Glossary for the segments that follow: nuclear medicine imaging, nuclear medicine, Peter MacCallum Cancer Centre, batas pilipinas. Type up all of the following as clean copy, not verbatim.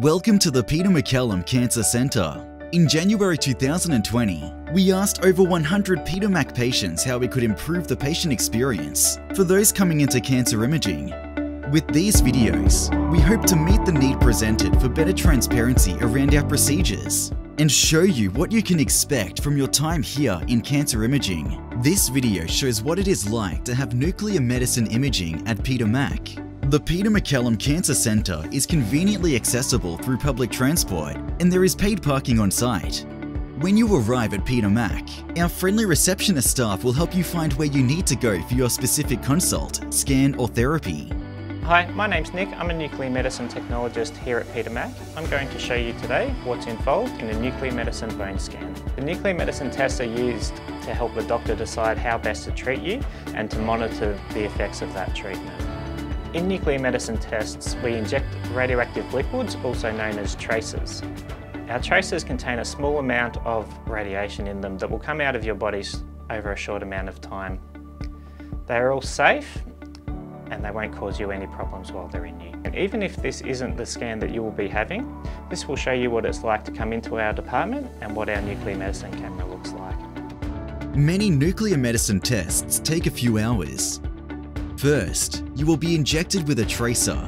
Welcome to the Peter MacCallum Cancer Centre. In January 2020, we asked over 100 Peter Mac patients how we could improve the patient experience for those coming into cancer imaging. With these videos, we hope to meet the need presented for better transparency around our procedures and show you what you can expect from your time here in cancer imaging. This video shows what it is like to have nuclear medicine imaging at Peter Mac. The Peter MacCallum Cancer Centre is conveniently accessible through public transport, and there is paid parking on site. When you arrive at Peter Mac, our friendly receptionist staff will help you find where you need to go for your specific consult, scan or therapy. Hi, my name's Nick. I'm a nuclear medicine technologist here at Peter Mac. I'm going to show you today what's involved in a nuclear medicine bone scan. The nuclear medicine tests are used to help the doctor decide how best to treat you and to monitor the effects of that treatment. In nuclear medicine tests, we inject radioactive liquids, also known as tracers. Our tracers contain a small amount of radiation in them that will come out of your bodies over a short amount of time. They're all safe and they won't cause you any problems while they're in you. And even if this isn't the scan that you will be having, this will show you what it's like to come into our department and what our nuclear medicine camera looks like. Many nuclear medicine tests take a few hours. First, you will be injected with a tracer.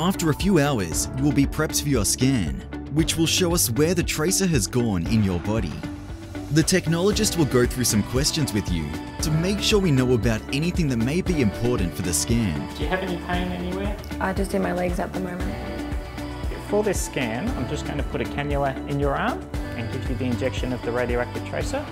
After a few hours, you will be prepped for your scan, which will show us where the tracer has gone in your body. The technologist will go through some questions with you to make sure we know about anything that may be important for the scan. Do you have any pain anywhere? Just in my legs at the moment. For this scan, I'm just going to put a cannula in your arm and give you the injection of the radioactive tracer.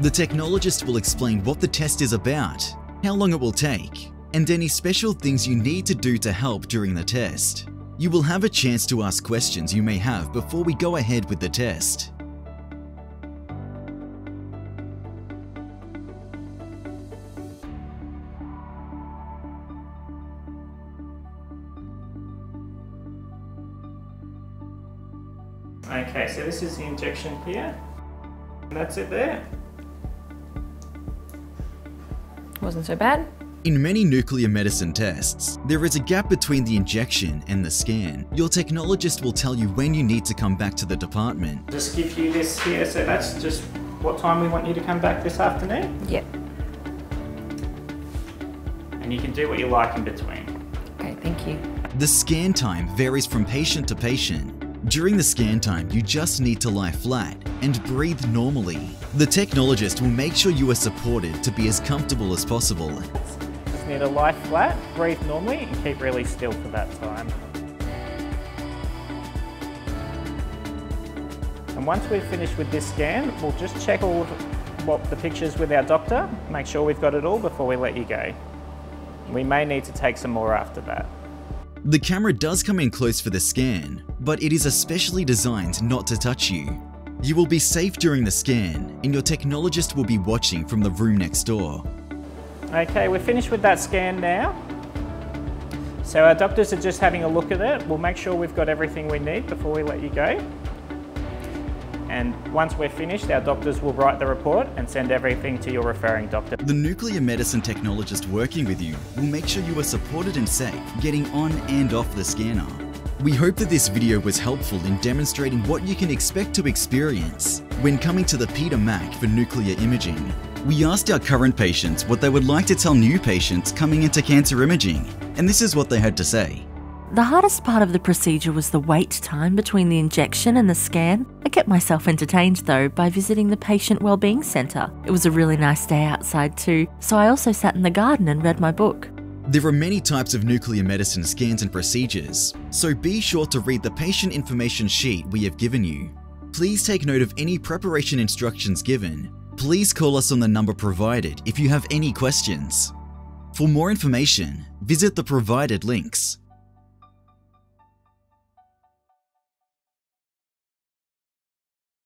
The technologist will explain what the test is about, how long it will take, and any special things you need to do to help during the test. You will have a chance to ask questions you may have before we go ahead with the test. Okay, so this is the injection here. And that's it there. Wasn't so bad. In many nuclear medicine tests, there is a gap between the injection and the scan. Your technologist will tell you when you need to come back to the department. Just give you this here, so that's just what time we want you to come back this afternoon? Yep. And you can do what you like in between. Okay, thank you. The scan time varies from patient to patient. During the scan time, you just need to lie flat and breathe normally. The technologist will make sure you are supported to be as comfortable as possible. Need to lie flat, breathe normally and keep really still for that time. And once we've finished with this scan, we'll just check all the pictures with our doctor, make sure we've got it all before we let you go. We may need to take some more after that. The camera does come in close for the scan, but it is especially designed not to touch you. You will be safe during the scan and your technologist will be watching from the room next door. Okay, we're finished with that scan now. So our doctors are just having a look at it. We'll make sure we've got everything we need before we let you go. And once we're finished, our doctors will write the report and send everything to your referring doctor. The nuclear medicine technologist working with you will make sure you are supported and safe getting on and off the scanner. We hope that this video was helpful in demonstrating what you can expect to experience when coming to the Peter Mac for nuclear imaging. We asked our current patients what they would like to tell new patients coming into cancer imaging, and this is what they had to say. The hardest part of the procedure was the wait time between the injection and the scan. I kept myself entertained though by visiting the Patient Wellbeing Centre. It was a really nice day outside too, so I also sat in the garden and read my book. There are many types of nuclear medicine scans and procedures, so be sure to read the patient information sheet we have given you. Please take note of any preparation instructions given. Please call us on the number provided if you have any questions. For more information, visit the provided links.